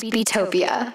Beatopia.